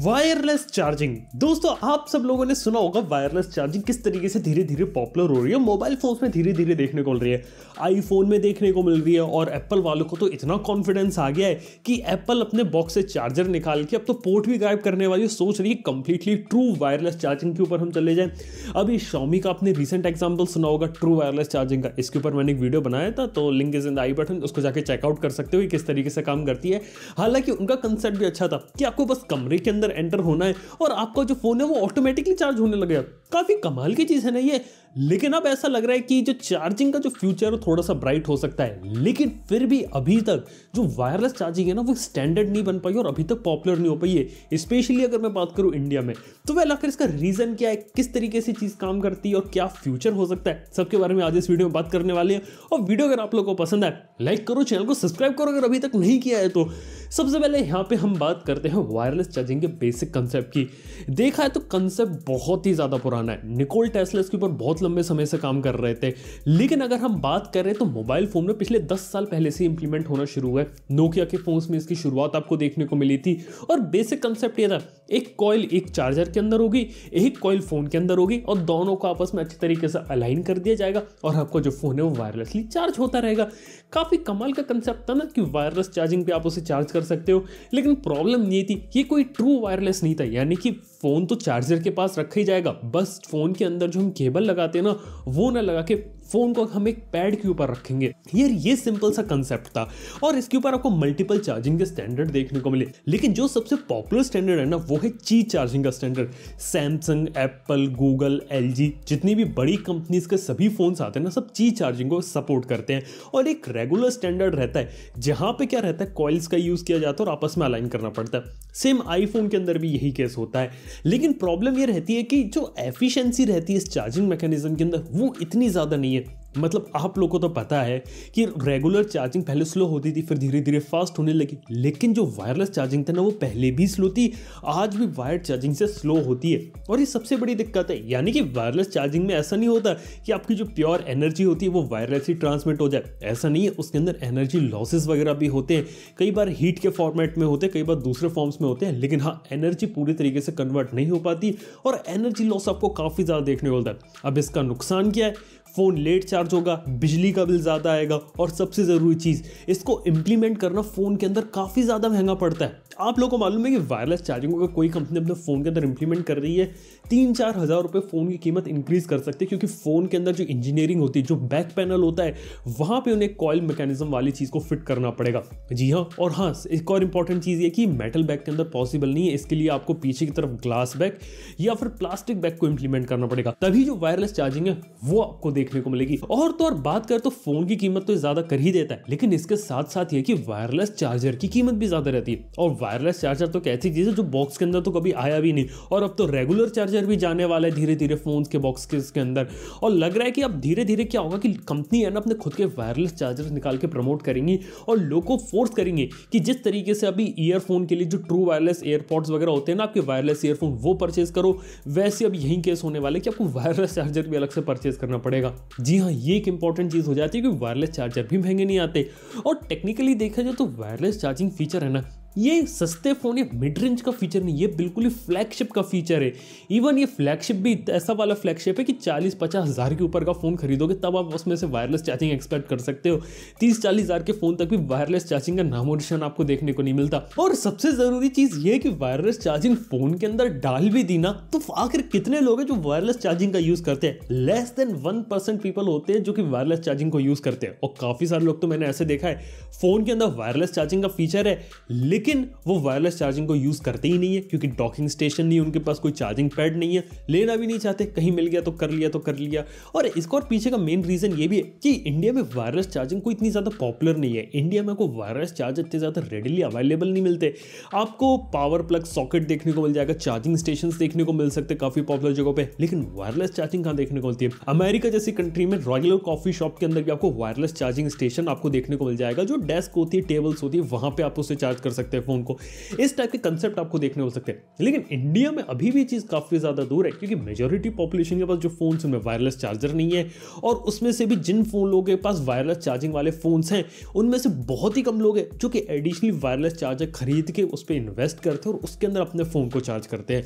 Wireless charging. दोस्तों आप सब लोगों ने सुना होगा वायरलेस चार्जिंग किस तरीके से धीरे धीरे पॉपुलर हो रही है। मोबाइल फोन्स में धीरे धीरे देखने को मिल रही है, आईफोन में देखने को मिल रही है और एप्पल वालों को तो इतना कॉन्फिडेंस आ गया है कि एप्पल अपने बॉक्स से चार्जर निकाल के अब तो पोर्ट भी गायब करने वाली सोच रही है। कंप्लीटली ट्रू वायरलेस चार्जिंग के ऊपर हम चले जाएं। अभी Xiaomi का आपने रिसेंट एग्जाम्पल सुना होगा ट्रू वायरलेस चार्जिंग का, इसके ऊपर मैंने एक वीडियो बनाया था, तो link is in the I button, उसको जाके चेकआउट कर सकते हो कि किस तरीके से काम करती है। हालांकि उनका कंसेप्ट भी अच्छा था कि आपको बस कमरे के अंदर एंटर होना है और आपका जो फोन है वो ऑटोमेटिकली चार्ज होने लगेगा। काफी कमाल की चीज है ना ये। लेकिन अब ऐसा लग रहा है कि जो चार्जिंग का जो फ्यूचर है थोड़ा सा ब्राइट हो सकता है, लेकिन फिर भी अभी तक जो वायरलेस चार्जिंग है ना वो स्टैंडर्ड नहीं बन पाई और अभी तक पॉपुलर नहीं हो पाई है, स्पेशली अगर मैं बात करूं इंडिया में। तो वह आखिर इसका रीजन क्या है, किस तरीके से चीज काम करती है और क्या फ्यूचर हो सकता है, सबके बारे में आज इस वीडियो में बात करने वाले हैं। और वीडियो अगर आप लोगों को पसंद आए लाइक करो, चैनल को सब्सक्राइब करो अगर अभी तक नहीं किया है। तो सबसे पहले यहाँ पे हम बात करते हैं वायरलेस चार्जिंग के बेसिक कंसेप्ट की। देखा है तो कंसेप्ट बहुत ही ज्यादा पुराना है, निकोल टेस्ला इसके ऊपर बहुत लंबे समय से काम कर रहे थे। लेकिन अगर हम बात करें तो मोबाइल फोन में पिछले 10 साल पहले से इंप्लीमेंट होना शुरू हुआ है। नोकिया के फोन्स में इसकी शुरुआत आपको देखने को मिली थी और बेसिक कंसेप्ट ये था, एक कॉइल एक चार्जर के अंदर होगी, एक कॉइल फोन के अंदर होगी और दोनों को आपस में अच्छी तरीके से अलाइन कर दिया जाएगा और आपका जो फोन है वो वायरलेसली चार्ज होता रहेगा। काफी कमाल का कंसेप्ट था ना कि वायरलेस चार्जिंग पे आप उसे चार्ज कर सकते हो। लेकिन प्रॉब्लम ये थी ये कोई ट्रू वायरलेस नहीं था, यानी कि फोन तो चार्जर के पास रखा ही जाएगा, बस फोन के अंदर जो हम केबल लगाते हैं ना वो ना लगा के फोन को हम एक पैड के ऊपर रखेंगे। यार ये सिंपल सा कंसेप्ट था और इसके ऊपर आपको मल्टीपल चार्जिंग के स्टैंडर्ड देखने को मिले। लेकिन जो सबसे पॉपुलर स्टैंडर्ड है ना वो है ची चार्जिंग का standard. Samsung, Apple, Google, LG जितनी भी बड़ी कंपनीज के सभी फोन्स आते हैं ना सब ची चार्जिंग को सपोर्ट करते हैं। और एक रेगुलर स्टैंडर्ड रहता है जहाँ पे क्या रहता है, कॉइल्स का यूज किया जाता है और आपस में अलाइन करना पड़ता है। सेम आईफोन के अंदर भी यही केस होता है। लेकिन प्रॉब्लम ये रहती है कि जो एफिशिएंसी रहती है इस चार्जिंग मैकेनिज्म के अंदर वो इतनी ज़्यादा नहीं है। मतलब आप लोगों को तो पता है कि रेगुलर चार्जिंग पहले स्लो होती थी, फिर धीरे धीरे फास्ट होने लगी। लेकिन जो वायरलेस चार्जिंग था ना वो पहले भी स्लो थी, आज भी वायर्ड चार्जिंग से स्लो होती है और ये सबसे बड़ी दिक्कत है। यानी कि वायरलेस चार्जिंग में ऐसा नहीं होता कि आपकी जो प्योर एनर्जी होती है वो वायरलेसली ट्रांसमिट हो जाए, ऐसा नहीं है। उसके अंदर एनर्जी लॉसेज वगैरह भी होते हैं, कई बार हीट के फॉर्मेट में होते हैं, कई बार दूसरे फॉर्म्स में होते हैं। लेकिन हाँ, एनर्जी पूरी तरीके से कन्वर्ट नहीं हो पाती और एनर्जी लॉस आपको काफ़ी ज़्यादा देखने को मिलता है। अब इसका नुकसान क्या है, फ़ोन लेट चार्ज होगा, बिजली का बिल ज़्यादा आएगा और सबसे ज़रूरी चीज़ इसको इम्प्लीमेंट करना फ़ोन के अंदर काफ़ी ज़्यादा महंगा पड़ता है। आप लोगों को मालूम है कि वायरलेस चार्जिंग को कोई कंपनी अपने फ़ोन के अंदर इम्प्लीमेंट कर रही है 3-4 हज़ार रुपये फ़ोन की कीमत इंक्रीज़ कर सकते हैं, क्योंकि फ़ोन के अंदर जो इंजीनियरिंग होती है, जो बैक पैनल होता है, वहाँ पर उन्हें कॉइल मैकेनिज्म वाली चीज़ को फिट करना पड़ेगा। जी हाँ। और हाँ, एक और इंपॉर्टेंट चीज़ ये कि मेटल बैग के अंदर पॉसिबल नहीं है, इसके लिए आपको पीछे की तरफ ग्लास बैग या फिर प्लास्टिक बैग को इम्प्लीमेंट करना पड़ेगा, तभी जो वायरलेस चार्जिंग है वो आपको देखने को मिलेगी। और तो और बात करें तो फोन की कीमत तो ज्यादा कर ही देता है, लेकिन इसके साथ साथ ये कि वायरलेस चार्जर की कीमत भी ज्यादा रहती है। और वायरलेस चार्जर तो ऐसी चीज है जो बॉक्स के अंदर तो कभी आया भी नहीं और अब तो रेगुलर चार्जर भी जाने वाला है धीरे धीरे फोन के बॉक्स के अंदर। और लग रहा है कि अब धीरे धीरे क्या होगा कि कंपनी है ना अपने खुद के वायरलेस चार्जर निकाल के प्रमोट करेंगी और लोगों को फोर्स करेंगे कि जिस तरीके से अभी ईयरफोन के लिए जो ट्रू वायरलेस एयरपॉड्स वगैरह होते हैं ना आपके वायरलेस ईयरफोन वो परचेज करो, वैसे अब यही केस होने वाला है कि आपको वायरलेस चार्जर भी अलग से परचेज करना पड़ेगा। जी हाँ, ये एक इंपॉर्टेंट चीज हो जाती है कि वायरलेस चार्जर भी महंगे नहीं आते। और टेक्निकली देखा जाए तो वायरलेस चार्जिंग फीचर है ना ये सस्ते फ़ोन या मिड रेंज का फीचर नहीं, ये बिल्कुल ही फ्लैगशिप का फीचर है। इवन ये फ्लैगशिप भी ऐसा वाला फ्लैगशिप है कि 40-50 हज़ार के ऊपर का फ़ोन खरीदोगे तब आप उसमें से वायरलेस चार्जिंग एक्सपेक्ट कर सकते हो। 30-40 हज़ार के फ़ोन तक भी वायरलेस चार्जिंग का नामो निशान आपको देखने को नहीं मिलता। और सबसे ज़रूरी चीज़ ये कि वायरलेस चार्जिंग फ़ोन के अंदर डाल भी दी ना तो आखिर कितने लोग हैं जो वायरलेस चार्जिंग का यूज़ करते हैं? लेस देन 1% पीपल होते हैं जो कि वायरलेस चार्जिंग को यूज़ करते हैं। और काफ़ी सारे लोग तो मैंने ऐसे देखा है फ़ोन के अंदर वायरलेस चार्जिंग का फीचर है लेकिन वो वायरलेस चार्जिंग को यूज करते ही नहीं है, क्योंकि डॉकिंग स्टेशन नहीं है, उनके पास कोई चार्जिंग पैड नहीं है, लेना भी नहीं चाहते, कहीं मिल गया तो कर लिया और इसका और पीछे का मेन रीजन ये भी है कि इंडिया में वायरलेस चार्जिंग को इतनी ज्यादा पॉपुलर नहीं है। इंडिया में को वायरलेस चार्जर इतने ज्यादा रेडिली अवेलेबल नहीं मिलते। आपको पावर प्लग सॉकेट देखने को मिल जाएगा, चार्जिंग स्टेशन देखने को मिल सकते काफी पॉपुलर जगहों पर, लेकिन वायरलेस चार्जिंग कहाँ देखने को मिलती है? अमेरिका जैसी कंट्री में रेगुलर कॉफी शॉप के अंदर भी आपको वायरलेस चार्जिंग स्टेशन आपको देखने को मिल जाएगा, जो डेस्क होती है, टेबल्स होती है, वहां पर आप उसे चार्ज कर सकते। सकते हैं फ़ोन को। इस टाइप के कंसेप्ट आपको देखने हो सकते हैं, लेकिन इंडिया में अभी भी चीज़ काफ़ी ज़्यादा दूर है, क्योंकि मेजॉरिटी पॉपुलेशन के पास जो फ़ोन्स उनमें वायरलेस चार्जर नहीं है, और उसमें से भी जिन फोन लोगों के पास वायरलेस चार्जिंग वाले फ़ोन्स हैं उनमें से बहुत ही कम लोग हैं जो कि एडिशनली वायरलेस चार्जर खरीद के उस पर इन्वेस्ट करते हैं और उसके अंदर अपने फ़ोन को चार्ज करते हैं।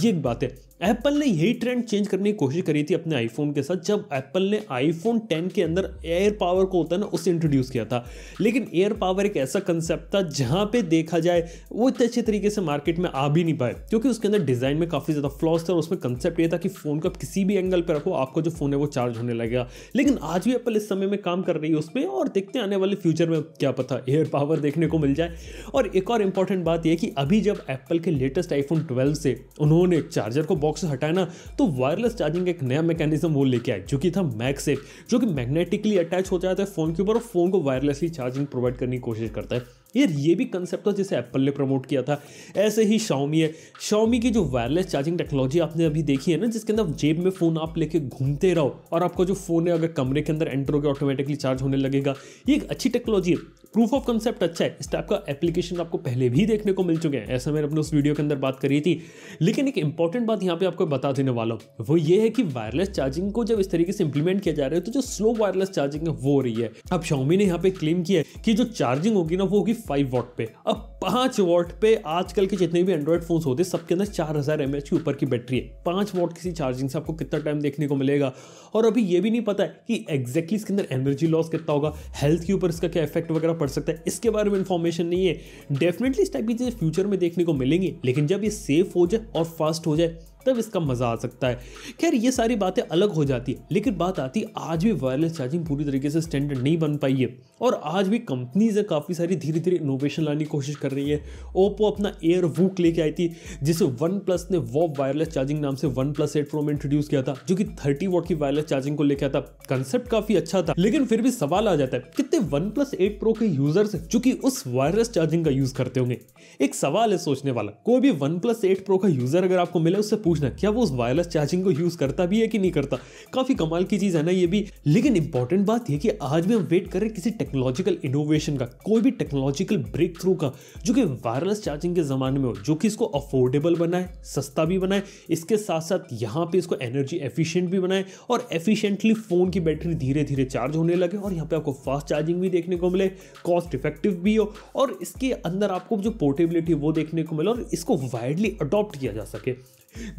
ये एक बात है, एप्पल ने यही ट्रेंड चेंज करने की कोशिश करी थी अपने आईफोन के साथ, जब एप्पल ने आईफोन 10 के अंदर एयर पावर को होता है ना उसे इंट्रोड्यूस किया था। लेकिन एयर पावर एक ऐसा कंसेप्ट था जहां पे देखा जाए वो इतने अच्छे तरीके से मार्केट में आ भी नहीं पाए, क्योंकि उसके अंदर डिज़ाइन में काफ़ी ज़्यादा फ्लॉज था और उसमें कंसेप्ट ये था कि फ़ोन को आप किसी भी एंगल पर रखो आपको जो फ़ोन है वो चार्ज होने लगेगा। लेकिन आज भी एप्पल इस समय में काम कर रही है उस पर, और देखते हैं आने वाले फ्यूचर में क्या पता एयर पावर देखने को मिल जाए। और एक और इंपॉर्टेंट बात यह कि अभी जब एप्पल के लेटेस्ट आईफोन 12 से उन्होंने चार्जर को बॉक्स से हटाया ना, तो वायरलेस चार्जिंग का एक नया मैकेनिज्म वो लेके आए जो कि था मैगसेफ, जो कि मैग्नेटिकली अटैच हो जाता है फ़ोन के ऊपर और फ़ोन को वायरलेसली चार्जिंग प्रोवाइड करने की कोशिश करता है। यार ये भी कंसेप्ट था जिसे एप्पल ने प्रमोट किया था। ऐसे ही शाओमी है, शाओमी की जो वायरलेस चार्जिंग टेक्नोलॉजी आपने अभी देखी है ना, जिसके अंदर जेब में फ़ोन आप लेके घूमते रहो और आपका जो फ़ोन है अगर कमरे के अंदर एंटर होगा ऑटोमेटिकली चार्ज होने लगेगा। ये एक अच्छी टेक्नोलॉजी है, प्रूफ ऑफ कंसेप्ट अच्छा है, इस टाइप का एप्लीकेशन आपको पहले भी देखने को मिल चुके हैं, ऐसा मैंने अपने उस वीडियो के अंदर बात करी थी। लेकिन एक इंपॉर्टेंट बात यहाँ पे आपको बता देने वाला हूँ, वो ये है कि वायरलेस चार्जिंग को जब इस तरीके से इंप्लीमेंट किया जा रहा है तो जो स्लो वायरलेस चार्जिंग है वो हो रही है। अब शाओमी ने यहाँ पे क्लेम किया है कि जो चार्जिंग होगी ना वो होगी 5 वाट पे। अब 5 वाट पे आजकल के जितने भी एंड्रॉइड फोन्स होते हैं सबके अंदर 4000 mAh के ऊपर की बैटरी है। 5 वाट किसी चार्जिंग से आपको कितना टाइम देखने को मिलेगा, और अभी ये भी नहीं पता है कि एग्जैक्टली इसके अंदर एनर्जी लॉस कितना होगा, हेल्थ के ऊपर इसका क्या इफेक्ट वगैरह पड़ सकता है, इसके बारे में इंफॉर्मेशन नहीं है। डेफिनेटली इस टाइप की चीज़ें फ्यूचर में देखने को मिलेंगी, लेकिन जब ये सेफ हो जाए और फास्ट हो जाए तब इसका मजा आ सकता है। खैर ये सारी बातें अलग हो जाती है, लेकिन बात आती है आज भी वायरलेस चार्जिंग पूरी तरीके से स्टैंडर्ड नहीं बन पाई है, और आज भी कंपनीज काफ़ी सारी धीरे धीरे इनोवेशन लाने की कोशिश कर रही है। ओप्पो अपना एयर वूक लेके आई थी, जिसे OnePlus ने वो वायरलेस चार्जिंग नाम से OnePlus 8 Pro में इंट्रोड्यूस किया था, जो कि 30 वाट की वायरलेस चार्जिंग को लेकर आता। कंसेप्ट काफ़ी अच्छा था, लेकिन फिर भी सवाल आ जाता है कितने OnePlus 8 Pro के यूजर्स हैं जो कि उस वायरलेस चार्जिंग का यूज़ करते होंगे। एक सवाल है सोचने वाला, कोई भी OnePlus 8 Pro का यूजर अगर आपको मिले उससे पूछना क्या वो उस वायरलेस चार्जिंग को यूज करता भी है कि नहीं करता। काफी कमाल की चीज है ना ये भी। लेकिन इंपॉर्टेंट बात यह कि आज भी हम वेट कर रहे हैं किसी टेक्नोलॉजिकल इनोवेशन का, कोई भी टेक्नोलॉजिकल ब्रेक थ्रू का, जो कि वायरलेस चार्जिंग के जमाने में हो, जो कि इसको अफोर्डेबल बनाए, सस्ता भी बनाए, इसके साथ साथ यहाँ पे इसको एनर्जी एफिशिएंट भी बनाए और एफिशिएंटली फोन की बैटरी धीरे धीरे चार्ज होने लगे, और यहाँ पे आपको फास्ट चार्जिंग भी देखने को मिले, कॉस्ट इफेक्टिव भी हो, और इसके अंदर आपको जो पोर्टेबिलिटी वो देखने को मिले और इसको वाइडली अडॉप्ट किया जा सके।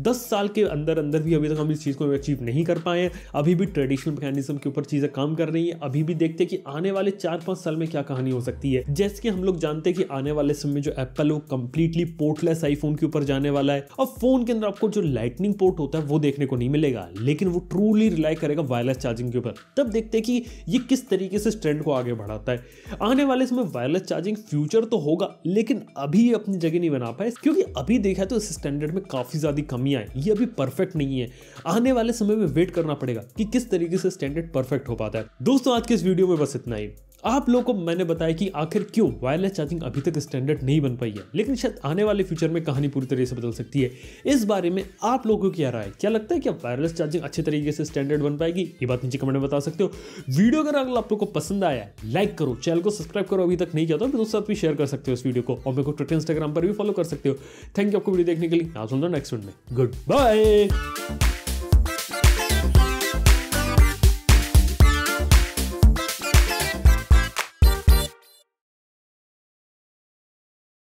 10 साल के अंदर अंदर भी अभी तक हम इस चीज़ को अचीव नहीं कर पाए हैं, अभी भी ट्रेडिशनल मैकेनिज्म के ऊपर चीज़ें काम कर रही हैं। अभी भी देखते हैं कि आने वाले 4-5 साल में क्या कहानी हो सकती है। जैसे कि हम लोग जानते हैं कि आने वाले समय में जो एप्पल वो कम्प्लीटली पोर्टलेस आईफोन के ऊपर जाने वाला है, और फ़ोन के अंदर आपको जो लाइटनिंग पोर्ट होता है वो देखने को नहीं मिलेगा, लेकिन वो ट्रूली रिलाई करेगा वायरलेस चार्जिंग के ऊपर। तब देखते हैं कि ये किस तरीके से इस ट्रेंड को आगे बढ़ाता है। आने वाले समय वायरलेस चार्जिंग फ्यूचर तो होगा, लेकिन अभी ये अपनी जगह नहीं बना पाए, क्योंकि अभी देखा तो इस स्टैंडर्ड में काफ़ी ज़्यादा कमियां हैं, ये अभी परफेक्ट नहीं है। आने वाले समय में वेट करना पड़ेगा कि किस तरीके से स्टैंडर्ड परफेक्ट हो पाता है। दोस्तों आज के इस वीडियो में बस इतना ही। आप लोगों को मैंने बताया कि आखिर क्यों वायरलेस चार्जिंग अभी तक स्टैंडर्ड नहीं बन पाई है, लेकिन शायद आने वाले फ्यूचर में कहानी पूरी तरीके से बदल सकती है। इस बारे में आप लोगों को क्या राय है, क्या लगता है कि वायरलेस चार्जिंग अच्छे तरीके से स्टैंडर्ड बन पाएगी? ये बात नीचे कमेंट में बता सकते हो। वीडियो अगर आप लोग को पसंद आया लाइक करो, चैनल को सब्सक्राइब करो अभी तक नहीं किया तो दोस्तों साथ भी शेयर कर सकते हो इस वीडियो को, और मेरे को ट्विटर इंस्टाग्राम पर भी फॉलो कर सकते हो। थैंक यू आपको वीडियो देखने के लिए। आज नेक्स्ट वीडियो में गुड बाय।